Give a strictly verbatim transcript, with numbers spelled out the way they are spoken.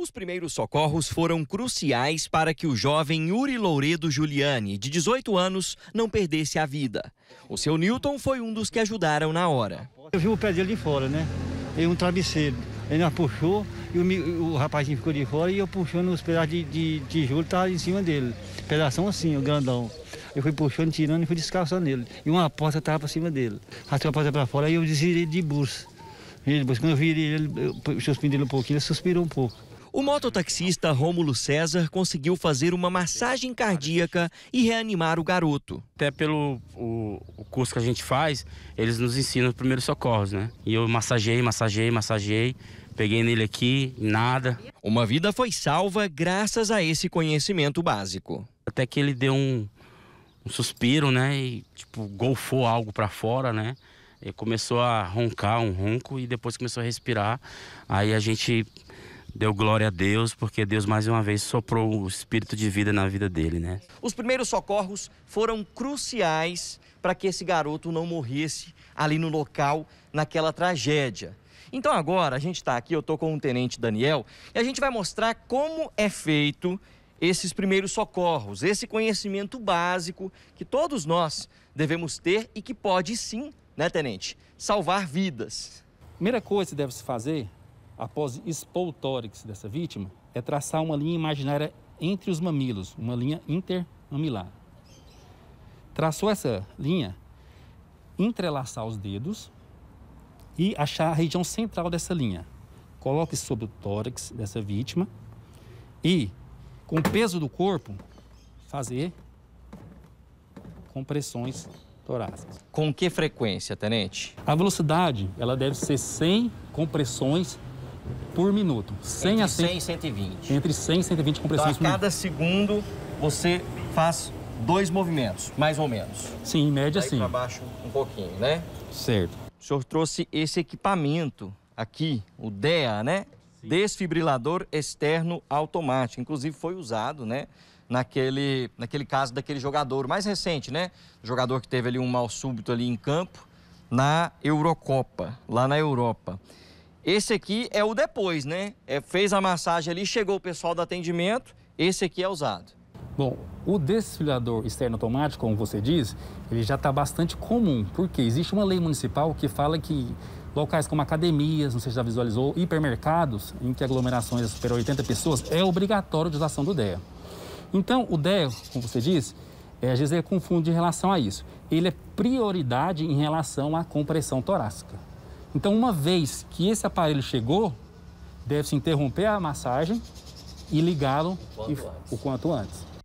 Os primeiros socorros foram cruciais para que o jovem Yuri Louredo Giuliani, de dezoito anos, não perdesse a vida. O seu Newton foi um dos que ajudaram na hora. Eu vi o pé dele de fora, né? Em um travesseiro. Ele me puxou e o, o rapazinho ficou de fora e eu puxando os pedaços de, de, de tijolo que tava em cima dele. Pedação assim, o grandão. Eu fui puxando, tirando e fui descalçando nele. E uma porta estava para cima dele. Arrastei a porta para fora e eu desvirei de bursa. Quando eu virei ele, eu suspirei um pouquinho, ele suspirou um pouco. O mototaxista Rômulo César conseguiu fazer uma massagem cardíaca e reanimar o garoto. Até pelo o, o curso que a gente faz, eles nos ensinam os primeiros socorros, né? E eu massageei, massageei, massageei, peguei nele aqui, nada. Uma vida foi salva graças a esse conhecimento básico. Até que ele deu um, um suspiro, né? E tipo, golfou algo para fora, né? E começou a roncar um ronco e depois começou a respirar. Aí a gente deu glória a Deus, porque Deus mais uma vez soprou o espírito de vida na vida dele, né? Os primeiros socorros foram cruciais para que esse garoto não morresse ali no local, naquela tragédia. Então agora a gente está aqui, eu estou com o Tenente Daniel, e a gente vai mostrar como é feito esses primeiros socorros, esse conhecimento básico que todos nós devemos ter e que pode sim, né, Tenente, salvar vidas. A primeira coisa que deve se fazer após expor o tórax dessa vítima, é traçar uma linha imaginária entre os mamilos, uma linha intermamilar. Traçou essa linha, entrelaçar os dedos e achar a região central dessa linha. Coloque sobre o tórax dessa vítima e, com o peso do corpo, fazer compressões torácicas. Com que frequência, Tenente? A velocidade, ela deve ser cem compressões por minuto. Entre cem e cento e vinte. Entre cem e cento e vinte compressões por minuto. Então, a cada segundo, você faz dois movimentos, mais ou menos. Sim, em média, sim. Para baixo um pouquinho, né? Certo. O senhor trouxe esse equipamento aqui, o D E A, né? Sim. Desfibrilador externo automático. Inclusive, foi usado, né? Naquele, naquele caso daquele jogador mais recente, né? O jogador que teve ali um mal súbito ali em campo, na Eurocopa, lá na Europa. Esse aqui é o depois, né? É, fez a massagem ali, chegou o pessoal do atendimento, esse aqui é usado. Bom, o desfibrilador externo automático, como você diz, ele já está bastante comum, porque existe uma lei municipal que fala que locais como academias, não sei se já visualizou, hipermercados, em que aglomerações superam oitenta pessoas, é obrigatório de usação do D E A. Então, o D E A, como você diz, é, às vezes ele confunde em relação a isso. Ele é prioridade em relação à compressão torácica. Então, uma vez que esse aparelho chegou, deve-se interromper a massagem e ligá-lo o quanto antes.